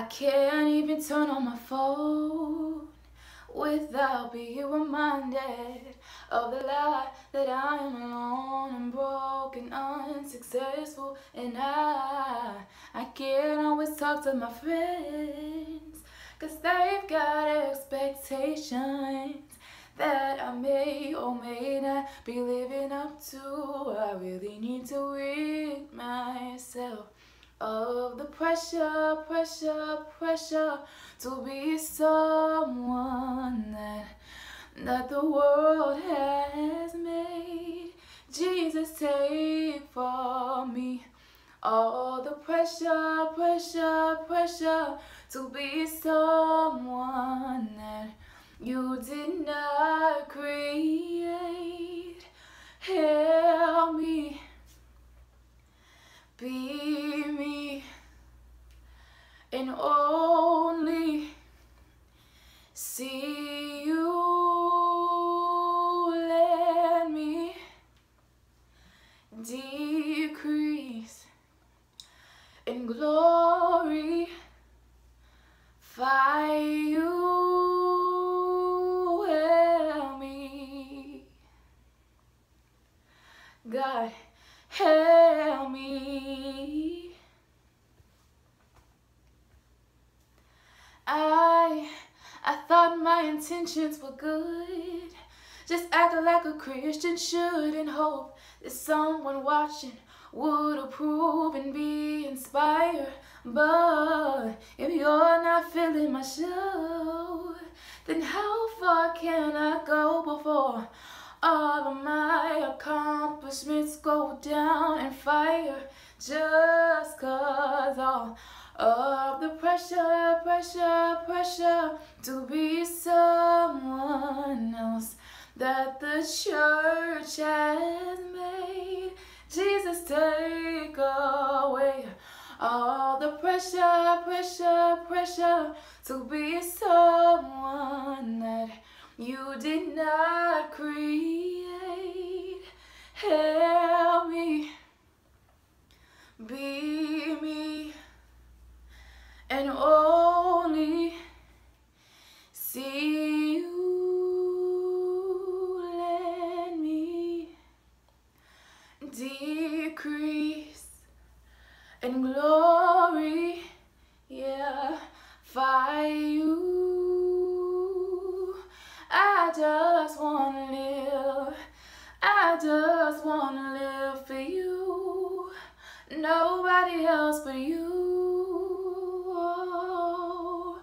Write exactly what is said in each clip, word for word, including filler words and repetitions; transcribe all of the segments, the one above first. I can't even turn on my phone without being reminded of the lie that I am alone and broken, unsuccessful, and I I can't always talk to my friends, 'cause they've got expectations that I may or may not be living up to. I really need to rid myself of the pressure, pressure, pressure to be someone that, that the world has made. Jesus, take from me all the pressure, pressure, pressure to be someone that you did not create. Help me be me and only see you. Let me decrease and glorify you. Help me, God, help me. I, I thought my intentions were good, just acting like a Christian should, and hope that someone watching would approve and be inspired. But if you're not feeling my show, then how far can I go before all of my accomplishments go down in fire, just 'cause all of the pressure, pressure, pressure to be someone else that the church has made. Jesus, take away all the pressure, pressure, pressure to be someone that you did not create. Help me, be me, and only see you. Let me decrease and glory, yeah, for you. I just wanna live, I just wanna live for you, nobody else but you. Oh,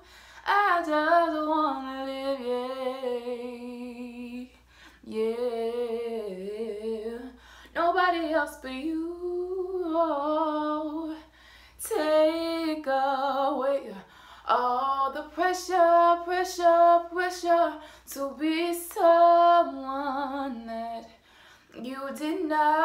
I just wanna live, yeah, yeah, nobody else but you. Oh, take away all the pressure, pressure, pressure to be someone that you did not